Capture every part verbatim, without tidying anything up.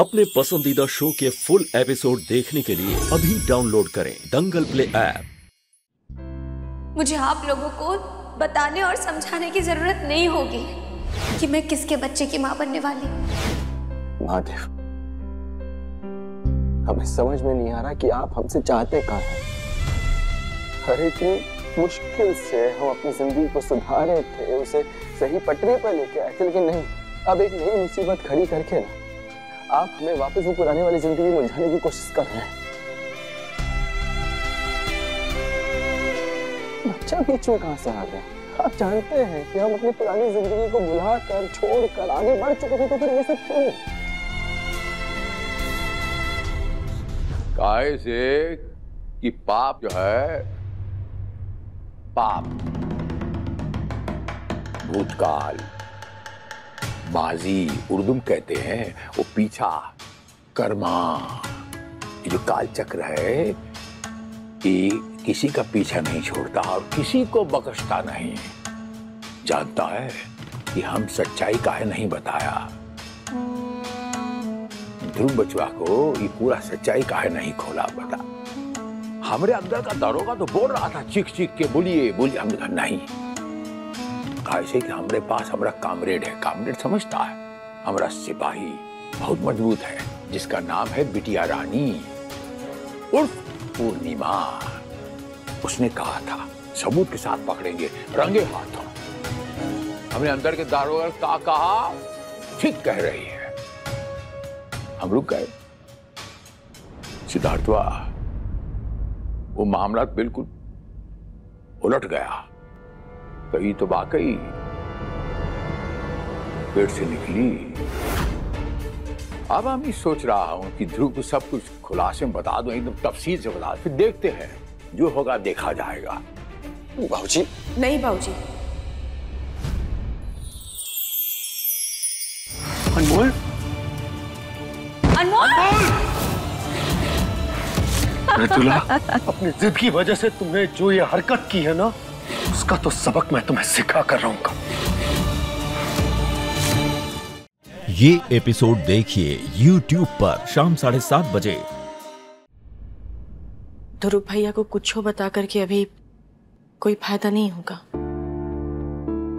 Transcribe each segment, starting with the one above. अपने पसंदीदा शो के फुल एपिसोड देखने के लिए अभी डाउनलोड करें दंगल प्ले ऐप। मुझे आप लोगों को बताने और समझाने की जरूरत नहीं होगी कि मैं किसके बच्चे की मां बनने वाली। महादेव, हमें समझ में नहीं आ रहा कि आप हमसे चाहते क्या हैं। हर एक मुश्किल से हम अपनी जिंदगी को सुधारे थे, उसे सही पटरी पर लेके आए थे, लेकिन नहीं, अब एक नई मुसीबत खड़ी करके ना आप हमें वापस वो पुराने वाली जिंदगी में उलझाने की कोशिश कर रहे हैं। बच्चा बीच में कहाँ से आ गया? आप जानते हैं कि हम अपनी पुरानी जिंदगी को भुला कर, छोड़ कर आगे बढ़ चुके थे, तो फिर ये सब क्यों? काहे से कि पाप जो है, पाप, भूतकाल, माजी, उर्दू में कहते हैं वो पीछा, कर्मा, ये जो कालचक्र है ये किसी का पीछा नहीं छोड़ता और किसी को बख्शता नहीं। जानता है कि हम सच्चाई काहे नहीं बताया, ध्रुव बचवा को ये पूरा सच्चाई काहे नहीं खोला बता। हमारे अंदर का दारोगा तो बोल रहा था चीख चीख के, बोलिए बोलिए, हमने कहा नहीं, ऐसे कि हमारे पास हमारा कामरेड है, कामरेड समझता है, हमारा सिपाही बहुत मजबूत है जिसका नाम है बिटिया रानी उर्फ पूर्णिमा। उसने कहा था सबूत के साथ पकड़ेंगे रंगे हाथों। हमने अंदर के दारोगा का कहा ठीक कह रही है। हम रुक गए। सिद्धार्थवा, वो मामला बिल्कुल उलट गया। कहीं तो वाकई पेट से निकली। अब हम ही सोच रहा हूं कि ध्रुव को सब कुछ खुलासे में बता दो, एकदम तफसील से बता दो, फिर देखते हैं जो होगा देखा जाएगा। बाबूजी नहीं, बाबूजी अनमोल अनमोल ऋतुला, अपनी जिद की वजह से तुमने जो ये हरकत की है ना, उसका तो सबक मैं तुम्हें सिखा कर रहूंगा। ये एपिसोड देखिए YouTube पर शाम साढ़े सात बजे। ध्रुव भैया को कुछ हो बता करके अभी कोई फायदा नहीं होगा।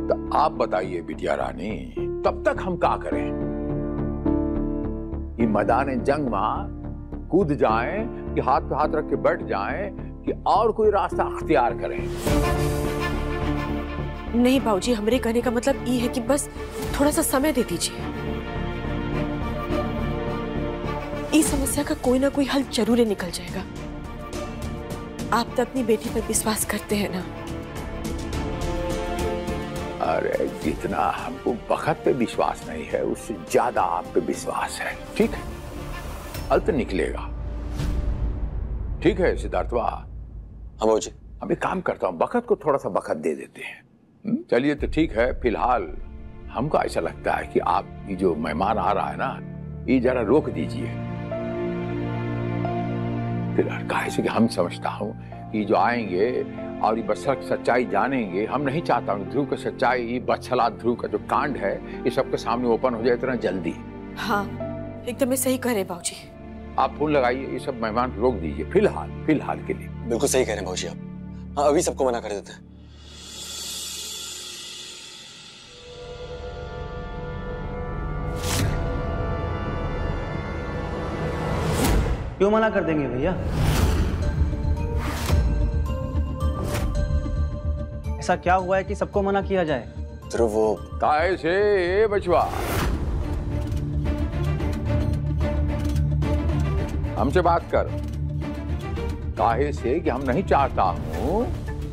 तो आप बताइए बिटिया रानी, तब तक हम क्या करें? ये मैदान जंग मां कूद जाएं कि हाथ पे हाथ रख के बैठ जाएं कि और कोई रास्ता अख्तियार करें? नहीं बाबूजी, हमरे कहने का मतलब ये है कि बस थोड़ा सा समय दे दीजिए। इस समस्या का कोई ना कोई हल जरूर निकल जाएगा। आप तो अपनी बेटी पर विश्वास करते हैं ना? अरे जितना हमको बखत पे विश्वास नहीं है, उससे ज्यादा आप पे विश्वास है। ठीक है, अलत निकलेगा। ठीक है सिद्धार्थवा, हम जी हम एक काम करता हूं, बखत को थोड़ा सा बखत दे देते हैं। चलिए तो ठीक है, फिलहाल हमको ऐसा लगता है कि आप ये जो मेहमान आ रहा है ना, ये जरा रोक दीजिए फिलहाल। कैसे कि हम समझता हूँ ये जो आएंगे और ये बसर सच्चाई जानेंगे, हम नहीं चाहता हूँ ध्रुव का सच्चाई, ये बछला ध्रुव का जो कांड है ये सबके सामने ओपन हो जाए इतना जल्दी। हाँ एकदम सही कह रहे बाबूजी। आप फोन लगाइए, ये सब मेहमान रोक दीजिए फिलहाल, फिलहाल के लिए। बिल्कुल सही कह रहे हैं भाजी आप। हाँ, अभी सबको मना कर देते हैं। क्यों मना कर देंगे भैया? ऐसा क्या हुआ है कि सबको मना किया जाए? तो वो काय से बचवा, हमसे बात कर। काहे से कि हम नहीं चाहता हूँ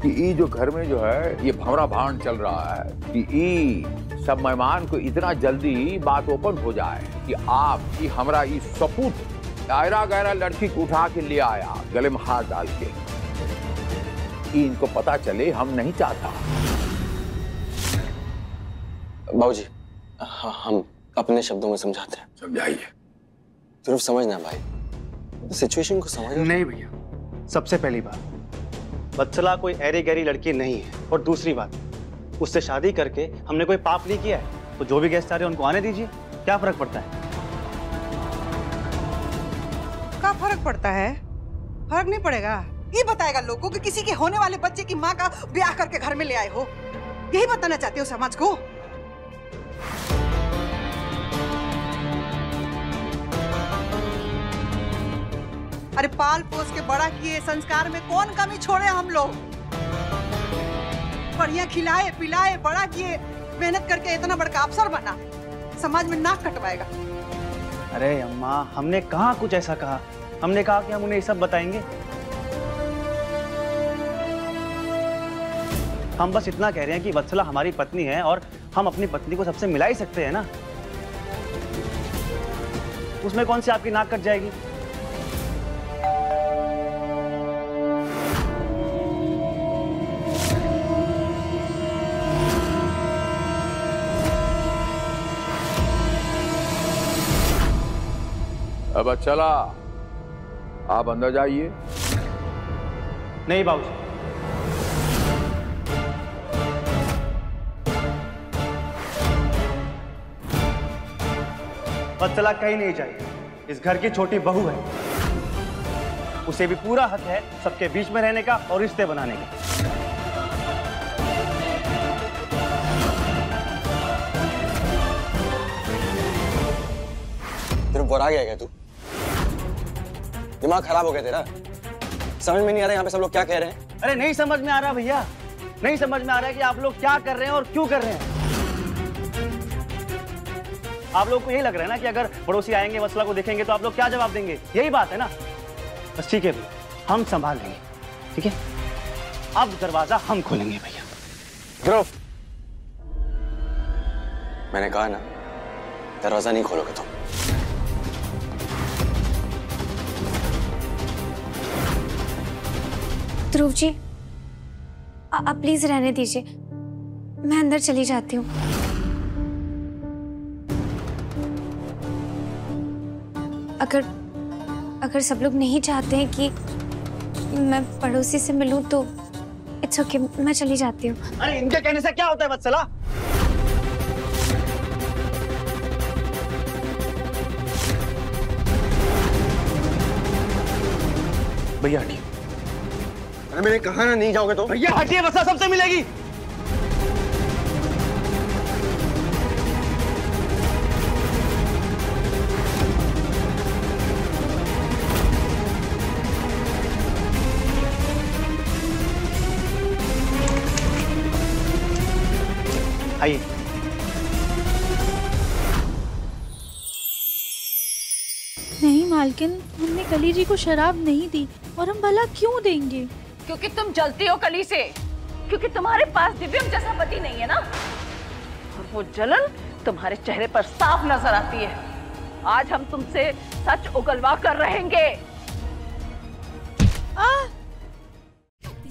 कि ये जो घर में जो है ये भंवरा भान चल रहा है, कि ये सब मेहमान को इतना जल्दी बात ओपन हो जाए कि आप कि हमारा ये सपूत आयरा गहरा लड़की को उठा के ले आया गले में हाथ डाल के, इनको पता चले। हम नहीं चाहता। बाबूजी हम अपने शब्दों में समझाते हैं। समझाइए। सिर्फ समझना भाई, सिचुएशन को समझ। नहीं भैया, सबसे पहली बात, बत्सला कोई ऐरी गहरी लड़की नहीं है, और दूसरी बात, उससे शादी करके हमने कोई पाप नहीं किया है, तो जो भी गेस्ट आ रहे हैं उनको आने दीजिए, क्या फर्क पड़ता है? का फर्क पड़ता है? फर्क नहीं पड़ेगा। ये बताएगा लोगों कि किसी के होने वाले बच्चे की माँ का ब्याह करके घर में ले आए हो, यही बताना चाहते हो समाज को? अरे पाल पोस के बड़ा किए, संस्कार में कौन कमी छोड़े हम लोग? बढ़िया खिलाए पिलाए, बड़ा किए, मेहनत करके इतना बड़ा अफसर बना, समाज में नाक कटवाएगा। अरे अम्मा, हमने कहाँ कुछ ऐसा कहा? हमने कहा कि हम उन्हें ये सब बताएंगे? हम बस इतना कह रहे हैं कि वत्सला हमारी पत्नी है और हम अपनी पत्नी को सबसे मिला ही सकते हैं ना। उसमें कौन सी आपकी नाक कट जाएगी? अब चला, आप अंदर जाइए। नहीं बाबू, वत्सला कहीं नहीं जाएगी। इस घर की छोटी बहू है, उसे भी पूरा हक है सबके बीच में रहने का और रिश्ते बनाने का। तेरे बोरा गया क्या तू? दिमाग खराब हो गया तेरा? समझ में नहीं आ रहा यहाँ पे सब लोग क्या कह रहे हैं? अरे नहीं समझ में आ रहा भैया, नहीं समझ में आ रहा है कि आप लोग क्या कर रहे हैं और क्यों कर रहे हैं। आप लोग को यही लग रहा है ना कि अगर पड़ोसी आएंगे, वत्सला को देखेंगे तो आप लोग क्या जवाब देंगे, यही बात है ना? बस ठीक है भैया, हम संभाल लेंगे, ठीक है? अब दरवाजा हम खोलेंगे भैया। गिरफ्त, मैंने कहा ना, दरवाजा नहीं खोलोगे तुम। ध्रुव जी, आप प्लीज रहने दीजिए, मैं अंदर चली जाती हूँ। अगर अगर सब लोग नहीं चाहते हैं कि मैं पड़ोसी से मिलूं तो इट्स ओके, मैं चली जाती हूँ। अरे इनके कहने से क्या होता है वत्सला? भैया हटिए। अरे मैंने कहा ना नहीं जाओगे तो। भैया हटिए, वत्सला सबसे मिलेगी। आइए। नहीं मालकिन, हमने कली जी को शराब नहीं दी और हम भला क्यों देंगे? क्योंकि तुम जलती हो कली से, क्योंकि तुम्हारे पास दिव्यम जैसा पति नहीं है ना, और वो जलन तुम्हारे चेहरे पर साफ नजर आती है। आज हम तुमसे सच उगलवा कर रहेंगे। आ?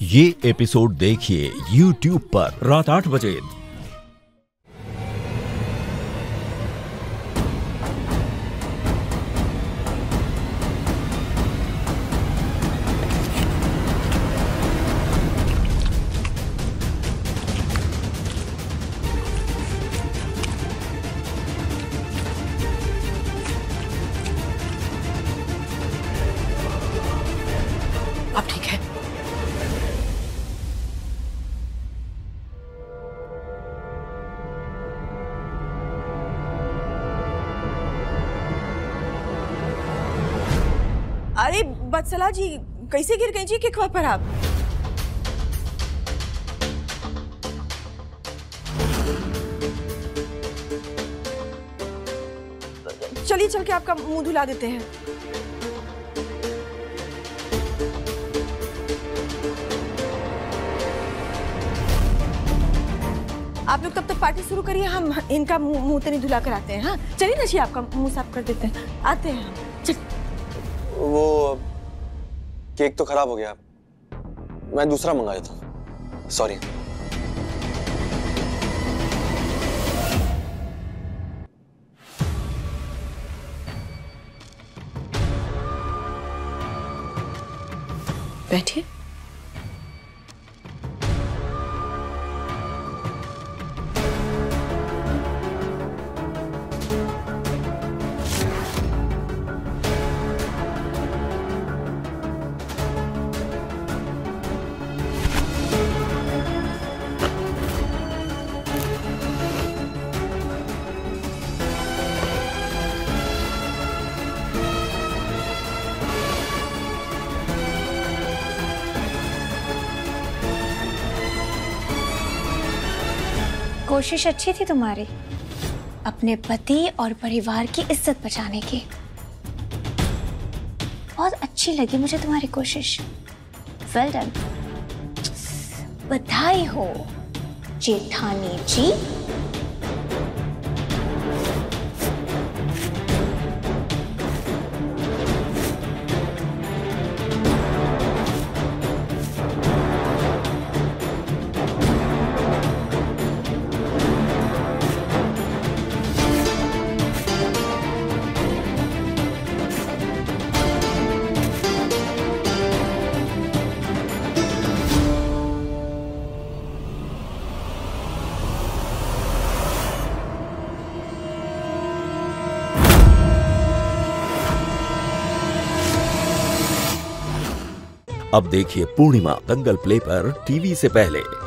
ये एपिसोड देखिए YouTube पर रात आठ बजे। अरे वत्सला जी, कैसे गिर गई जी किक पर आप? चलिए, चल के आपका मुंह धुला देते हैं। आप लोग तब तक पार्टी शुरू करिए, हम इनका मुंह तनी धुला कर आते हैं। हाँ चलिए ना जी, आपका मुंह साफ कर देते हैं, आते हैं हम। वो केक तो खराब हो गया, मैं दूसरा मंगा देता हूँ। सॉरी। बैठिए। कोशिश अच्छी थी तुम्हारी, अपने पति और परिवार की इज्जत बचाने की। बहुत अच्छी लगी मुझे तुम्हारी कोशिश। Well done. बधाई हो जेठानी जी। अब देखिए पूर्णिमा दंगल प्ले पर टीवी से पहले।